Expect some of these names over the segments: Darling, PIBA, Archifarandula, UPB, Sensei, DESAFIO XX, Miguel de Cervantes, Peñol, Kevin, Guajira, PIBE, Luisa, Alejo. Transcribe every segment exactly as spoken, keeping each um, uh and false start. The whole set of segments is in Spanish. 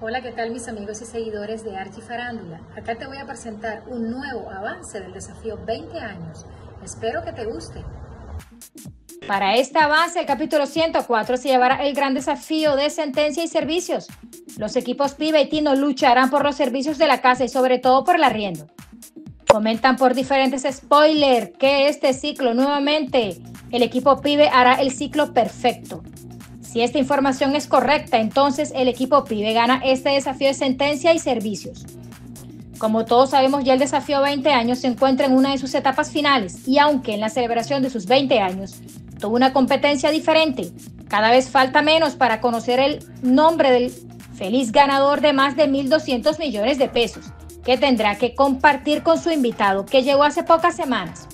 Hola, ¿qué tal mis amigos y seguidores de Archifarandula? Acá te voy a presentar un nuevo avance del desafío veinte años. Espero que te guste. Para esta avance, el capítulo ciento cuatro se llevará el gran desafío de sentencia y servicios. Los equipos PIBA y TINO lucharán por los servicios de la casa y sobre todo por el arriendo. Comentan por diferentes spoilers que este ciclo nuevamente el equipo PIBE hará el ciclo perfecto. Si esta información es correcta, entonces el equipo PIBE gana este desafío de sentencia y servicios. Como todos sabemos, ya el desafío veinte años se encuentra en una de sus etapas finales y aunque en la celebración de sus veinte años tuvo una competencia diferente, cada vez falta menos para conocer el nombre del feliz ganador de más de mil doscientos millones de pesos, que tendrá que compartir con su invitado que llegó hace pocas semanas.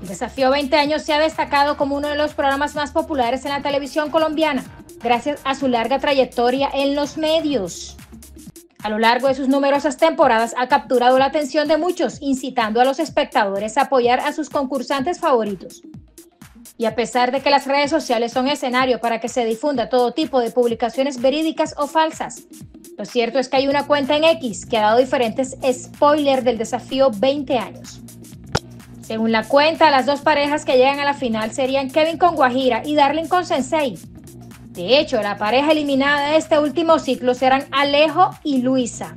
El desafío veinte años se ha destacado como uno de los programas más populares en la televisión colombiana, gracias a su larga trayectoria en los medios. A lo largo de sus numerosas temporadas ha capturado la atención de muchos, incitando a los espectadores a apoyar a sus concursantes favoritos. Y a pesar de que las redes sociales son escenario para que se difunda todo tipo de publicaciones verídicas o falsas, lo cierto es que hay una cuenta en X que ha dado diferentes spoilers del desafío veinte años. Según la cuenta, las dos parejas que llegan a la final serían Kevin con Guajira y Darling con Sensei. De hecho, la pareja eliminada de este último ciclo serán Alejo y Luisa.